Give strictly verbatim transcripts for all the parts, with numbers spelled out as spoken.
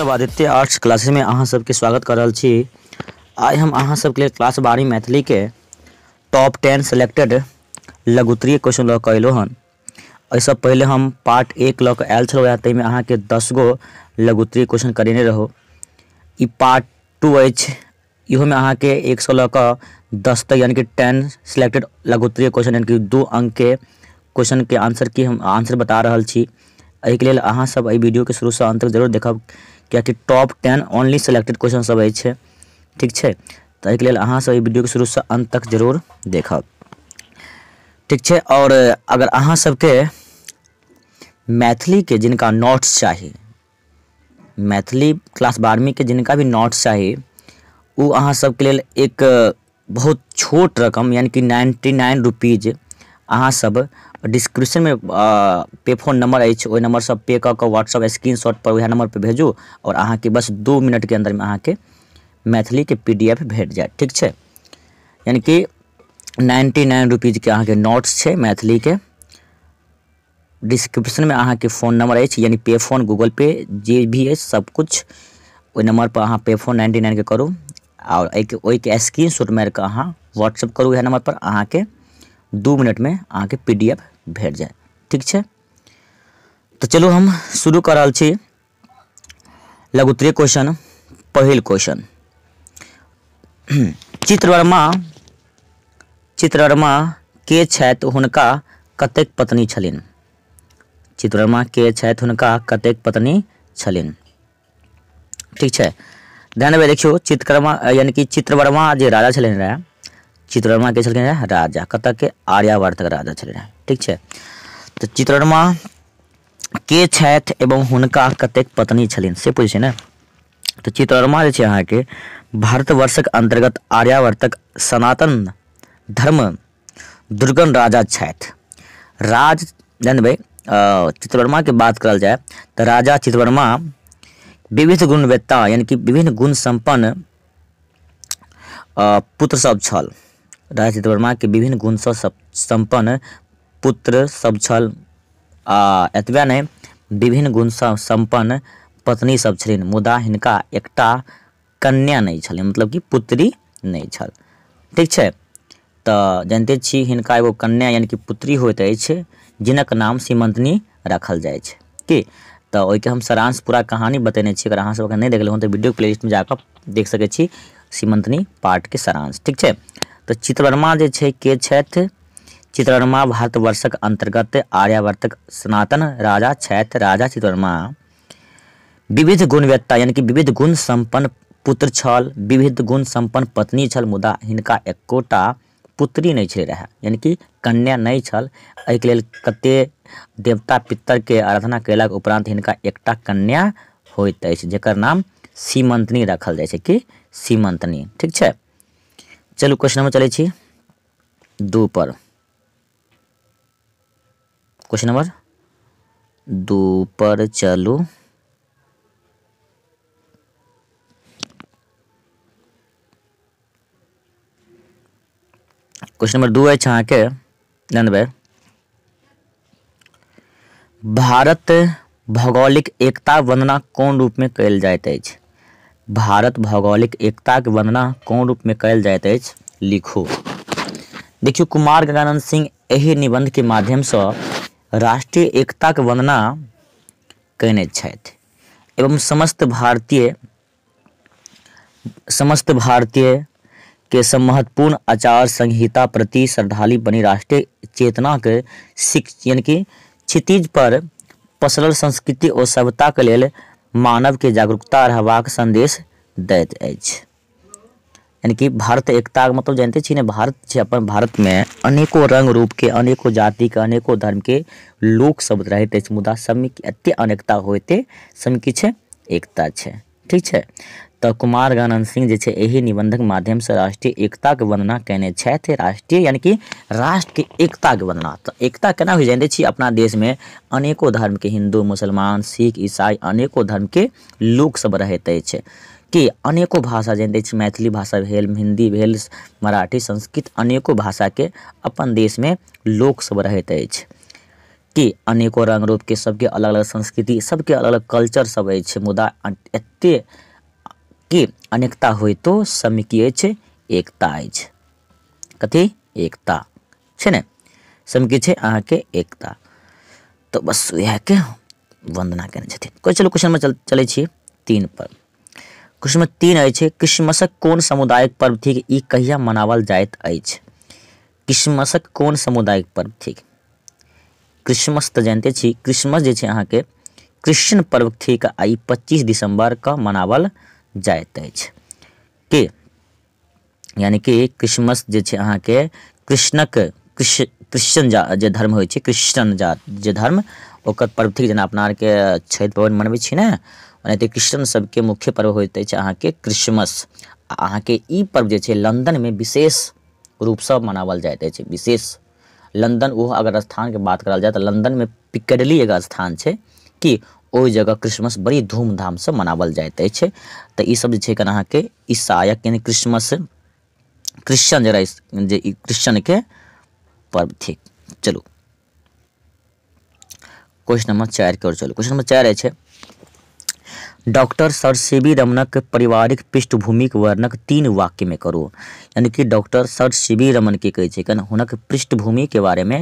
नमस्कार, Aditya arts classes में अहाँ सबके स्वागत कर रहल छी। आज हम अहाँ सबके लिए क्लास बारहवीं मैथिली के टॉप टेन सेलेक्टेड लघुत्तरीय क्वेश्चन लऽ कऽ अयलहुँ हन। एहिसँ पहिले हम पार्ट एक लऽ कऽ आयल छलहुँ हँ, ताहिमे अहाँके दस गो लघुत्तरीय क्वेश्चन करेने रहौ। ई पार्ट टू अछि, इहोमे अहाँके एक सौ लऽ कऽ दस तक यानि कि टेन सेलेक्टेड लघुत्तरीय क्वेश्चन यानि कि दू अंक के क्वेश्चन के आंसर की हम आंसर बता रहल छी। एहि के लिए अहाँ सब एहि वीडियो के शुरू से अंत तक जरूर देखब, कियाकि top ten only selected question सब अछि। ठीक है, तो एहि के लिए अहाँ सब एहि वीडियो के शुरू से अंत तक जरूर देखब। ठीक है, और अगर अहाँ सबके मैथिली के जिनका नोट्स चाहिए, मैथिली क्लास बारहवीं के जिनका भी नोट्स चाहिए, वो अहाँ सबके लिए एक बहुत छोट रकम यानी कि नाइन्टी नाइन रुपीज अहाँ सब डिस्क्रिप्शन में पे फोन नंबर अछि, ओहि नंबर से पे कऽ कऽ व्हाट्सअप स्क्रीनशॉट पर वएह नंबर पर भेजू और अहाँ के बस दो मिनट के अंदर में अहाँ के मैथिली के पीडीएफ भेट जाएत। ठीक है, यानी कि नाइन्टी नाइन रुपीज के अहाँ के नोट्स है मैथिली के। डिस्क्रिप्शन में अहाँ के फोन नंबर अछि, यानी पे फोन, गूगल पे जे भी अछि सब कुछ, ओहि नंबर पर अहाँ पे फोन नाइन्टी नाइन के करू और ओहिके स्क्रीनशॉट मारि कऽ अहाँ व्हाट्सअप करू वएह नंबर पर, अहाँ के दू मिनट में अहाँ के पी डी एफ भेट जाए। ठीक है, तो चलू हम शुरू कर रहल छी। लघुत्तरीय क्वेश्चन, पहिल क्वेश्चन, चित्रवर्मा चित्रवर्मा के छथि हुनका कतेक पत्नी छलीन। चित्रवर्मा के छथि हुनका कतेक पत्नी छलीन। ठीक है, ध्यान देबै, देखियौ चित्रवर्मा यानी कि चित्रवर्मा जे राजा छलनि रहे, चित्रवर्मा के छलखिन रहे राजा, कतऽ के, आर्यावर्तक राजा छलखिन रहे। ठीक है, तो चित्रवर्मा के छथि एवं हुनका कतेक पत्नी छलीन से पूछै छै ने। तो चित्रवर्मा जे छै अहाँके भारतवर्षक अंतर्गत आर्यावर्तक सनातन धर्म दुर्गम राजा छथि। राज जानबै, चित्रवर्मा के बात करल जाए तो राजा चित्रवर्मा विविध गुणवत्ता यानी कि विभिन्न गुण सम्पन्न पुत्र सब छल। राजा चित्रवर्मा के विभिन्न गुणसँ सब सम्पन्न पुत्र सब छल, आ एतबे नहि विभिन्न गुणसँ सम्पन्न पत्नी सब छलीन, मुदा हिनका एकटा कन्या नहि छलनि, मतलब कि पुत्री नहि छल। ठीक छै, तऽ जनिते छी हिनका एगो कन्या यानि कि पुत्री होइत अछि, जिनक नाम सीमन्तनी राखल जाइ छै। कि तऽ ओहिके हम सारांश पूरा कहानी बतेने छी, अगर अहाँ सब नहि देखलहुँ तऽ वीडियो प्लेलिस्टमे जाकऽ देख सकै छी सीमन्तनी पार्ट के सारांश। ठीक है, तो चित्रवर्मा जे छै के छथि, चित्रवर्मा भारतवर्षक अंतर्गत आर्यावर्तक सनातन राजा छथि। राजा चित्रवर्मा विविध गुणवत्ता यानी कि विविध गुण सम्पन्न पुत्र छल, विविध गुण सम्पन्न पत्नी छल, मुदा हिनका एकोटा पुत्री नहि छलै रहए, यानि कि कन्या नहि छल। एहिके लेल कते देवता पितरके आराधना कयलाक उपरान्त हिनका एकटा कन्या होइत अछि, जकर नाम सीमन्तनी राखल जाइ छै, कि सीमन्तनी। ठीक है, चलू क्वेश्चन नंबर चलै छी दू पर। क्वेश्चन नंबर दू पर चलू। क्वेश्चन नंबर दू अछि अहाँके, जानबै भारत भौगोलिक एकता वंदना कोन रूप में कयल जाइत अछि। भारत भौगोलिक एकता के वंदना कोन रूप में कयल जाइत अछि, लिखू। देखियो कुमार गंगानंद सिंह एहि निबंध के माध्यम सँ राष्ट्रीय एकता के वंदना कयने छथि एवं समस्त भारतीय समस्त भारतीय के सब महत्वपूर्ण आचार संहिता प्रति श्रद्धालु बनी राष्ट्रीय चेतना के शिक्ष यानी कि क्षितिज पर पसरल संस्कृति और सभ्यता के लेल मानव के जागरूकता रहबाक संदेश दैत अछि। यानी कि भारत एकता मतलब जानते छी ने, भारत छै, अपन भारत में अनेको रंग रूप के, अनेको जाति के, अनेको धर्म के लोक सब रहैत अछि, मुदा सबमे एते अनेकता होइते सबमे की छै, एकता छै। ठीक छै, तऽ कुमार गणन सिंह जे छै एहि निबंधक माध्यम से राष्ट्रीय एकता के वंदना कयने छथि। राष्ट्रीय यानी कि राष्ट्र के एकता के वंदना, तऽ एकता केना होइ जाइत छी, अपना देश में अनेको धर्म के हिंदू, मुसलमान, सिख, ईसाई, अनेको धर्म के लोक सब रहैत अछि, कि अनेको भाषा जानते छी, मैथिली भाषा भेल, हिंदी भेल, मराठी, संस्कृत, अनेको भाषा के अपन देश में लोक सब रहैत अछि। के अनेकों रंग रूप के सबके अलग अलग संस्कृति सबके अलग अलग कल्चर सब है मुदा एते के अनेकता हो तो सब की एकता कथी एकता है ने सबकी है अहाँ के एकता। तो बस वह के वंदना कहने चलो क्वेश्चन में चल चले छी तीन पर। क्वेश्चन में तीन है क्रिसमसक कोन सामुदायिक पर्व थी ई कहिया मनावल जाइत अछि। क्रिसमसक कोन सामुदायिक पर्व थी क्रिसमस तो जानते छी क्रिसमस जे छै अहाँ के क्रिश्चियन पर्व थी का आई पच्चीस दिसंबर का मनावल जाइत अछि के यानी कि क्रिसमस जे छै अहाँ के कृष्णक कृष्ण क्रिश्चियन जा जे धर्म होइ छै क्रिश्चियन जात जे धर्म ओकर पर्व थी जना अपना आर के छठ पर्व मनबै छी ने ओनाहिते क्रिश्चियन सबके मुख्य पर्व होइत अछि अहाँ के क्रिसमस। आ अहाँ के ई पर्व जे छै लंदन में विशेष रूपसँ मनावल जाइत अछि विशेष लंदन वो अगर स्थान के बात करल जाए तो लंदन में पिकैडली एक स्थान है कि ओहि जगह क्रिसमस बड़ी धूमधाम से मनावल जाइत अछि। तो ई सब जे छै अहाँ के ईसायक यानी क्रिसमस क्रिश्चियन जरा जे क्रिश्चियन के पर्व थी। चलू क्वेश्चन नंबर चार की ओर चलू। क्वेश्चन नंबर चार है डॉक्टर सर सी वी रमनक पारिवारिक पृष्ठभूमिक वर्णक तीन वाक्य में करू। यानी कि doctor sir C V Raman की कहै छै हुनक पृष्ठभूमि के बारे में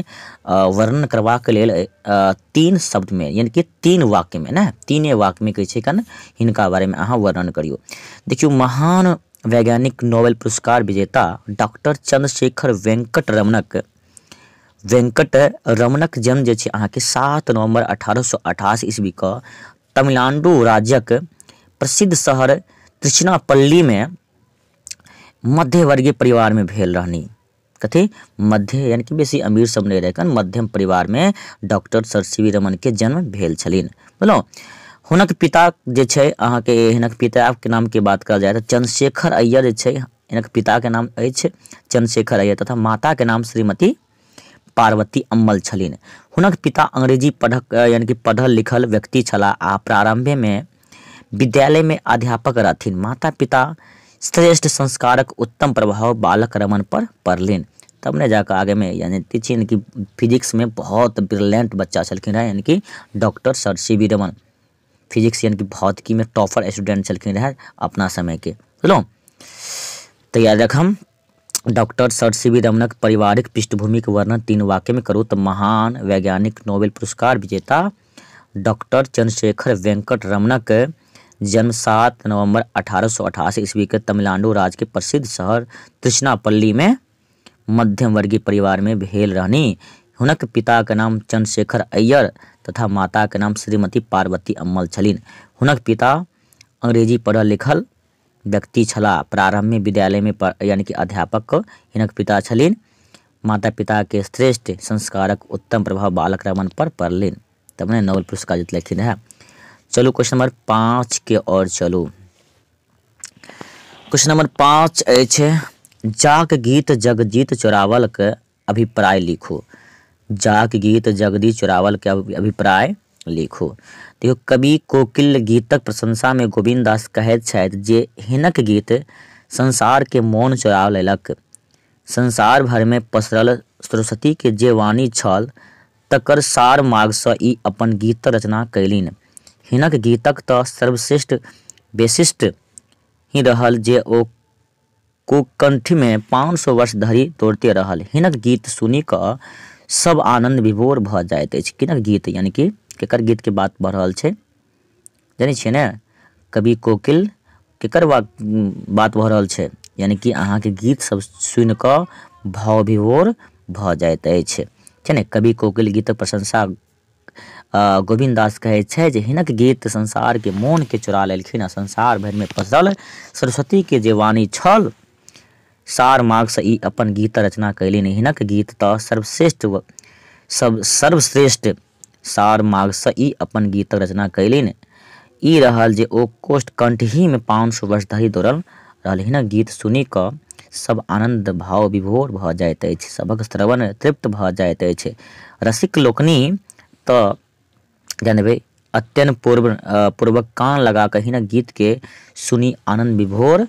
वर्णन करबाक लेल तीन शब्द में यानी कि तीन वाक्य में ने तीने वाक्य में कहै छै कन हिनका बारे में अहाँ वर्णन करियौ। देखियौ महान वैज्ञानिक नोबेल पुरस्कार विजेता डॉक्टर चंद्रशेखर वेंकट रमनक वेंकट रमनक जन्म जे छै अहाँ के सात नवम्बर अठारह सौ अठासी ईस्वी के तमिलनाडु राज्यक प्रसिद्ध शहर त्रिचनापल्ली में मध्यवर्गीय परिवार में भेल रहनी कथी मध्य यानी कि बेसी अमीर सब नहीं रहकर मध्यम परिवार में doctor sir C V Raman के जन्म भेल छलिन बुझलहुँ। हुनक पिता जे छै अहाँ के हिनक पिता के नाम के बात करल जाए तो चंद्रशेखर अय्यर जे छै हिनक पिता के नाम अछि चंद्रशेखर अय्यर तथा माता के नाम श्रीमती पार्वती अम्मल छलिन। हुनक पिता अंग्रेजी पढ़क यानी कि पढ़ल लिखल व्यक्ति छला आ प्रारंभे में विद्यालय में अध्यापक रहथिन। माता पिता श्रेष्ठ संस्कारक उत्तम प्रभाव बालक रमन पर पड़लिन तब ने जाकर आगे में यानी तीन कि फिजिक्स में बहुत ब्रिलियंट बच्चा छलखिन रहे यानी कि doctor sir C V Raman physics यानी कि भौतिकी में टॉपर स्टूडेंट छलखिन रहे अपना समय के बुझलहुँ। तो याद रखम डॉक्टर सर सी वी रमनक पारिवारिक पृष्ठभूमि के वर्णन तीन वाक्य में करू तो महान वैज्ञानिक नोबेल पुरस्कार विजेता डॉक्टर चंद्रशेखर वेंकट रमनक जन्म सात नवंबर अठारह सौ अठासी ईस्वी के तमिलनाडु राज्य के प्रसिद्ध शहर त्रिचनापल्ली में मध्यम वर्गीय परिवार में भेल रहनी। हुनक पिता के नाम चंद्रशेखर अय्यर तथा माता के नाम श्रीमती पार्वती अम्मल छलिन। हुनक पिता अंग्रेजी पढ़ल लिखल व्यक्ति छला प्रारंभ में विद्यालय में यानी कि अध्यापक हिनक पिता छलिन। माता पिता के श्रेष्ठ संस्कारक उत्तम प्रभाव बालक रमन पर पड़लिन तब ने नोबेल पुरस्कार जितलखिन है। चलू क्वेश्चन नंबर पाँच के ओर चलू। क्वेश्चन नंबर पाँच अछि जाक गीत जगजीत चोरावल के अभिप्राय लिखू। जाक गीत जगजीत चोरावल के अभिप्राय लिखू। देखियो कवि कोकिल गीतक प्रशंसा में गोविंद दास कहैत छथि जे हिनक गीत संसार के मौन चुरा लेलक। संसार भर में पसरल सरस्वती के जे वाणी छल तकर सार मार्गसँ ई अपन गीत रचना कयलीन। हिनक गीतक तऽ सर्वश्रेष्ठ विशिष्ट ही रहल जे ओ कोकंठ में पाँच सौ वर्ष धरि तोड़ते रहल। हिनक गीत सुनि कऽ सब आनंद विभोर भऽ जाइत अछि। किनक गीत यानी कि केकर गीत के बात बढ़ रहा है जानी छे ने कवि कोकिल केकर बात भऽ रहल छै यानी कि अहाँ के गीत सब सुनि कऽ भाव विभोर भऽ जाइत अछि छै ने। कवि कोकिल गीतक प्रशंसा गोविंद दास कहै छै जे हिनक गीत संसार के मोन के चुरा लेलखिन आ संसार भरि में पसरल सरस्वती के जे वाणी छल सार मार्ग से ई अपन गीत रचना कयलीन। हिनक गीत तऽ सर्वश्रेष्ठ सब सर्वश्रेष्ठ सार मार्ग से ई अपन गीतक रचना कयलीन। ई रहल जे ओ कोष्ठकंठ ही में पाँच सौ वर्ष धरि दौड़ल रहल। हिनक गीत सुनि कऽ सब आनंद भाव विभोर भऽ जाइत अछि। सभक श्रवण तृप्त भऽ जाइत अछि। रसिक लोकनि तऽ जानबै अत्यंत पूर्व पूर्वक कान लगा कऽ हिनक गीत के सुनि आनंद विभोर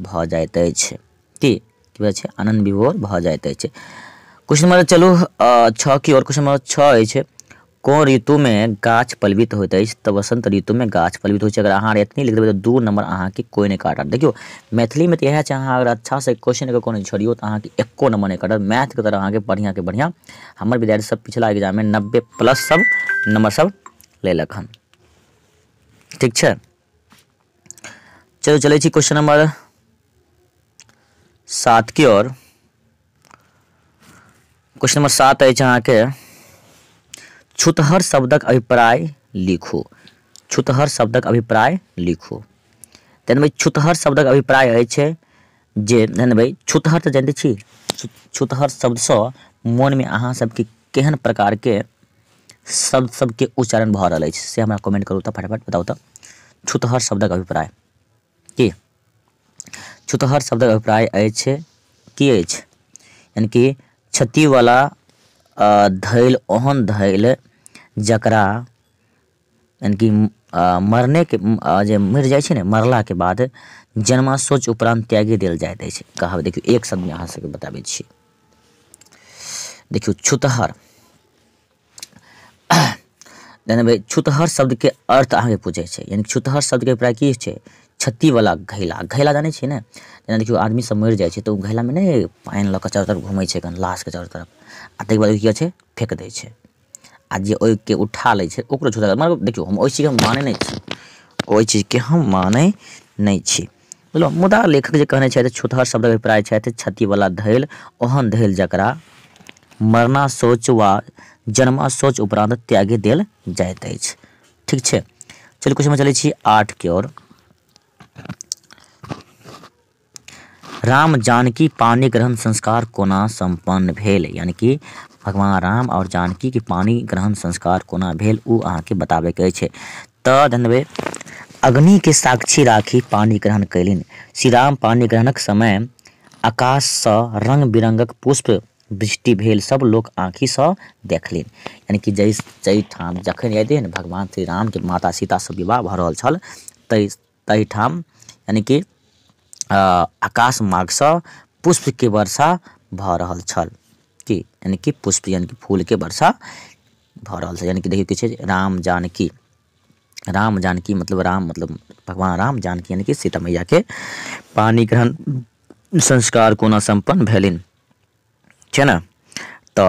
भऽ जाइत अछि। की छै आनंद विभोर भऽ जाइत अछि। क्वेश्चन नंबर चलू छः की ओर। क्वेश्चन नंबर छः कौन ऋतु में गाछ पलवित होइत अछि? तो वसंत ऋतु में गाछ पलवित होइत अछि। अगर अहाँ एतनी लिख देबै तो दू नंबर अहाँ के कोई नहीं काटत। देखियो मैथिली में तो यह अहाँ अगर अच्छा से क्वेश्चन के कोनो छोड़ियो तो अहाँ के एको नंबर नहीं काटत। मैथ के तरह अहाँ के बढ़िया के बढ़िया हमारे विद्यार्थी सब पिछला एग्जाम में नब्बे प्लस सब नंबर सब लेलक हन। ठीक है, चलो चले क्वेश्चन नंबर सात की ओर। क्वेश्चन नंबर सात है अहाँ के छूतहर शब्दक अभिप्राय लिखू। छूतहर शब्दक अभिप्राय लिखू। तेन भाई छूतहर शब्दक अभिप्राय है जे तेन भाई छूतहर तो जानते छी। छूतहर शब्द से मन में अहाँ सबके केहन प्रकार के शब्द सबके उच्चारण भऽ रहल अछि से हमरा कमेंट करू तो फटाफट बताऊ। तो छूतहर शब्दक अभिप्राय की? छूतहर शब्दक अभिप्राय अछि की अछि यानी कि क्षति वाला धैल ओहन धैल जकरा यानी कि मरने के जे मरि जाए ने मरला के बाद जन्मा सोच उपरांत त्यागी दिल जाइत अछि। कहब देखियो एक शब्द में अहाँ सबके बताबै छी। देखियो छूतहर यानी भाई छूतहर शब्द के अर्थ अहाँके पूछे यानी छूतहर शब्द के अभिप्राय की है? क्षति वाला घैला। घैला जाने छी ने जेना देखियो आदमी सब मरि जाए तो घैला में नहीं पानि लऽ के चारू तरफ घूमे छै लाश के चारू तरफ आ तक बाद की है फेंक दै छै आ जे ओहि के उठा लै छै ओकरो छूतहर। मतलब देखियो हम ओहि चीज के मानै नहीं छी, ओहि चीज के हम मानै नहीं छी। बुझलो मुदा लेखक जे कहने छै छूतहर शब्द के अभिप्राय छै क्षति वाला धैल ओहन धैल जकरा मरना सोच वा जन्मा सोच उपरांत त्यागी दिल जाइत अछि। ठीक है, चलिए क्वेश्चन में चले छी आठ की ओर। राम जानकी पानी ग्रहण संस्कार कोना संपन्न भेल यानी कि भगवान राम और जानकी के पानी ग्रहण संस्कार कोना भेल उ अहाँ के बताबे के अछि। त धनबे अग्नि के साक्षी राखी पानी ग्रहण कैलिन। श्री राम पानी ग्रहणक समय आकाश सँ रंग बिरंगक पुष्प वृष्टि भेल सब लोग आँखि से देखलिन यानी कि जै जै ठाम जखन एदे ने भगवान श्री राम के माता सीता से विवाह भऽ रहल छल तै तै ठाम यानी कि आकाश मार्ग से पुष्प के वर्षा भऽ रहल छल कि यानी कि पुष्प यानी कि फूल के वर्षा भऽ रहल छल। यानी कि देखियो की छै राम जानकी। राम जानकी मतलब राम मतलब भगवान राम जानकी यानी कि सीता मैया के पानी ग्रहण संस्कार कोना सम्पन्न भेलिन छै ना। तो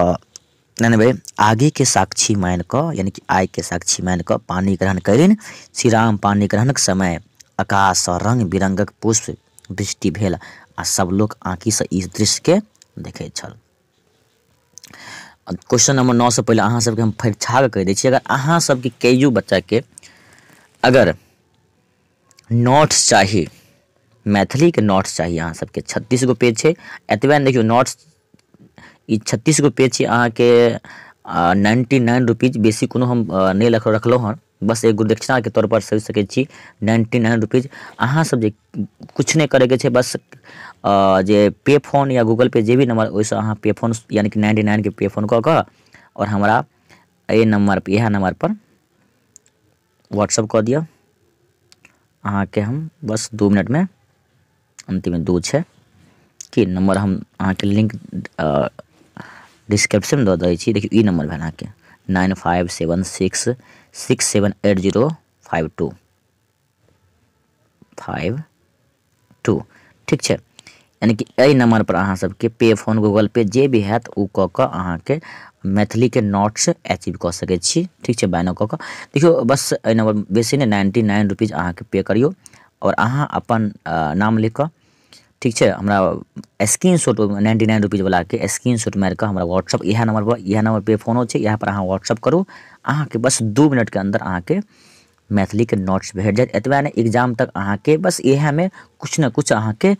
भाई आगे के साक्षी मान के यानी कि आय के साक्षी मान के पानी ग्रहण करिन। श्री राम पानी ग्रहणक समय आकाश से रंग बिरंगक पुष्प वृष्टि भेल आ सब लोग आँखि से इस दृश्य के देखे छल। क्वेश्चन नंबर नौ से पहले अहाँ सबके हम फेर छाग कह दै छी। अगर अहाँ सबके केयू बच्चा के अगर नोट्स चाही मैथिली के नोट्स चाही अहाँ सबके छत्तीस गो पेज है एतबे देखियो नोट्स छत्तीस गो पेज अहाँ के नाइन्टी नाइन रुपीज बेसी कोनो हम नहीं लख रखलहुँ हन बस एगो दक्षिणा के तौर पर सोच सकै छी। नाइन्टी नाइन रुपीज अहाँ सब जे किछु नहीं करैके छै बस आ, जे पे फोन या गूगल पे जे भी नंबर ओहिसँ अहाँ पे फोन यानी कि नाइन्टी नाइन के पे फोन कऽ कऽ और हमारा एहि नंबर पर इएह नंबर पर व्हाट्सअप कऽ दिअ। अहाँ के हम बस दू मिनट में अंतिम में दू छै कि नंबर हम अहाँ के लिंक आ, डिस्क्रिप्शन दऽ दै छी। देखियो ई नंबर भेल अहाँके nine five seven six six seven eight zero five two five two ठीक है। यानी कि एहि नंबर पर अहाँ सबके पे फोन गूगल पे जे भी हैत उ कऽ कऽ अहाँ के मैथिली के नोट्स अचीव कऽ सकै छी। ठीक है, बैनो कऽ कऽ देखियो बस एहि नंबर बेसी ने नाइन्टी नाइन रुपीज अहाँ के पे करियो और अहाँ अपन नाम लिख कऽ ठीक है हमारा स्क्रीनशॉट नाइन्टी नाइन रुपीज वाला के स्क्रीनशॉट मार के हमारा व्हाट्सअप इह नंबर पर इह नंबर पे फोनो है यहाँ पर अहाँ व्हाट्सअप करू। अहाँ के बस दू मिनट के अंदर अहाँ के मैथिली के नोट्स भेट जाए। एतबे ने एग्जाम तक अहाँ के बस इह में कुछ न कुछ अहाँ के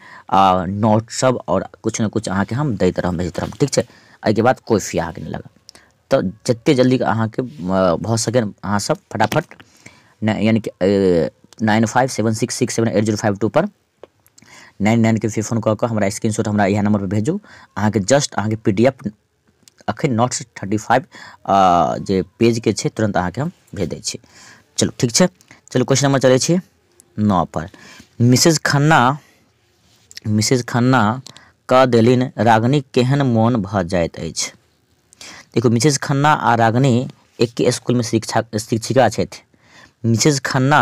नोट्स सब और कुछ न कुछ अहाँ के हम दैत रहब भेजैत रहब। ठीक है, एहि के बाद कोई फी अहाँ के नहीं लगत। तो जते जल्दी अहाँ के भऽ सकै अहाँ सब फटाफट यानी कि nine five seven six six seven eight zero five two पर नाइन नाइन के पे फोन कऽ कऽ हमरा स्क्रीनशॉट हमरा इएह नंबर पर भेजू। अहाँ के जस्ट अहाँ के पी डी एफ अखन नोट्स थर्टी फाइव जे पेज के छै तुरंत अहाँ के हम भेज दै छी। चलू ठीक है, चलू क्वेश्चन नंबर चलै छी नौ पर। मिसेज खन्ना मिसेज खन्ना कह देलिन रागिनी केहन मोन भऽ जाइत अछि। देखू मिसेज खन्ना आ रागिनी एक के स्कूल में शिक्षा शिक्षिका छथि मिसेज खन्ना।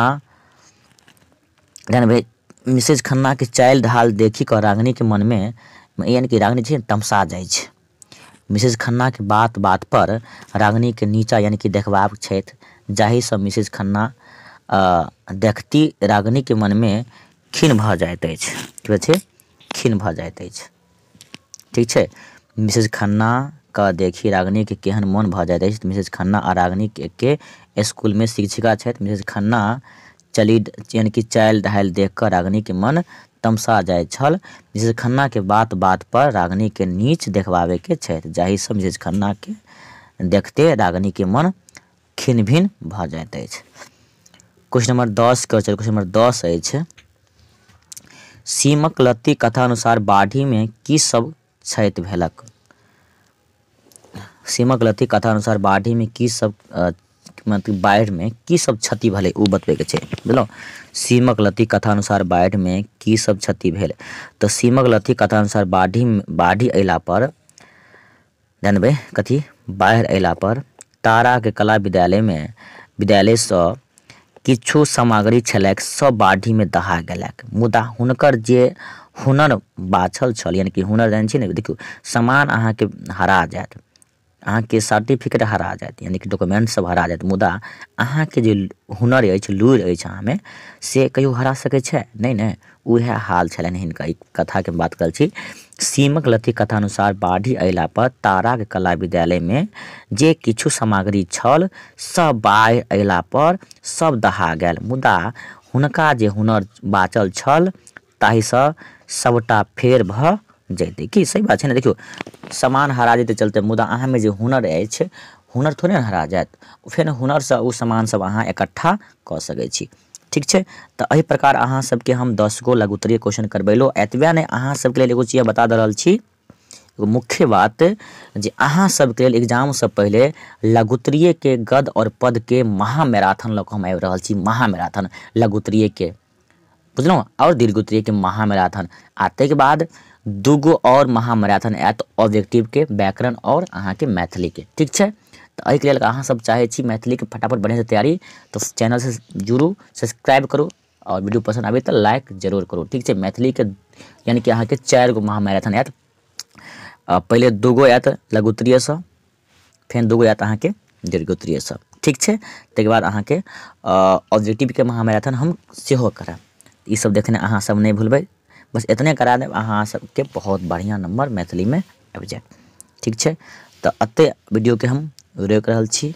जान भाई मिसेज खन्ना के चाइल्ड हाल देखी कर रागिनी के मन में यानी कि रागिनी जी तमसा जाए। मिसेज खन्ना के बात बात पर रागिनी के नीचा यानी कि देखबाक छथि, जाहि से मिसेज खन्ना देखती रागिनी के मन में खीन भऽ जाइत अछि। ठीक छै, खीन भऽ जाइत अछि। ठीक छै, मिसेज खन्ना का देखी रागिनी के केहन मन भऽ जाइत अछि। मिसेज खन्ना आ रागिनी के स्कूल में शिक्षिका छथि। मिसेज खन्ना चली यानी कि चाइल्ड हाल देख कर रागिनी के मन तमसा जाय छल। मिसेज खन्ना के बात बात पर रागिनी के नीच देखबावे के छथि, जाहि से मिसेज खन्ना के देखते रागिनी के मन खिन भिन भऽ जाइत अछि। क्वेश्चन नंबर दस के चल क्वेश्चन नंबर दस अछि, सीमक लत्ती कथानुसार बाढ़ी में की सब क्षति भेलक। सीमक लत्ती कथानुसार बाढ़ी में की सब मतलब बाढ़ि में की सब क्षति भेलै ओ बतबैके छै। बुझलहुँ, सीमक लत्ती कथानुसार बाढ़ि में की सब क्षति भेल। तऽ सीमक लत्ती कथानुसार बाढ़ी बाढ़ि अयला पर जानबै कथी, बाढ़ि अयला पर तारा के कला विद्यालय में विद्यालय सँ किछु सामग्री छलैक सब बाढ़ी में दहा गेलैक। मुदा हुनकर जे हुनर बाछल छल यानी कि हुनर जानै छी ने, देखियौ सामान अहाँके हरा जायत, अहाँके सर्टिफिकेट हरा जायत यानी कि डॉक्यूमेंट सब हरा जायत, मुदा अहाँके जे हुनर अछि लुरि अछि अहाँमे से कहियो हरा सकै छै नहि ने। उएह हाल छलनि हिनका। ई कथाके बात करल छी। सीमक लत्ती कथानुसार बाढ़ि अयला पर ताराके कला विद्यालयमे जे किछु सामग्री छल सब बाढ़ि अयला पर सब दहा गेल, मुदा हुनका जे हुनर बाँचल छल ताहिसँ सबटा फेर भऽ जैते। कि सही बात छै ने, देखियौ सामान हरा जेतै चलते, मुदा अहाँमे जे हुनर अछि हुनर थोड़े ने हरा जायत, फेर हुनरसँ ओ सामान सब अहाँ इकट्ठा कऽ सकै छी। ठीक छै, तऽ एहि प्रकार अहाँ सबके हम दस गो लघुत्तरीय क्वेश्चन करबैलहुँ। एतबे नहि अहाँ सबके लेल एगो चीज बता दे रहल छी, एगो मुख्य बात जे अहाँ सबके लेल एग्जामसँ पहिले लघुत्तरीयके गद आओर पदके महामैराथन लऽ कऽ हम आबि रहल छी। महामैराथन लघुत्तरीयके बुझलहुँ आओर दीर्घोत्तरीयके महामैराथन, आ ताहिके बाद दूगो आओर महामैराथन आयत ऑब्जेक्टिवके, व्याकरण आओर अहाँके मैथिलीके। ठीक छै, तो एहिके लेल अहाँ सब चाहे छी मैथिली के फटाफट बढ़िया से तैयारी, तो चैनल से जुड़ू, सब्सक्राइब करू और वीडियो पसंद आबे तो लाइक जरूर करू। ठीक है, मैथिली के यानी कि अहाँ के चार गो महामैराथन आयत, पहले दू गो आयत लघुत्तरीय से, फेर दू गो आयत अहाँ के दीर्घोत्तरीय से। ठीक है, तक बाद अहाँ के ऑब्जेक्टिव के महामैराथन हम सेहो करब। ई सब देखने अहाँ सब नहीं भूलबे, बस इतने करा देब, अहाँ सबके बहुत बढ़िया नंबर मैथिली में आबि जायत। ठीक है, तो अते वीडियो के हम रोक रहल छी।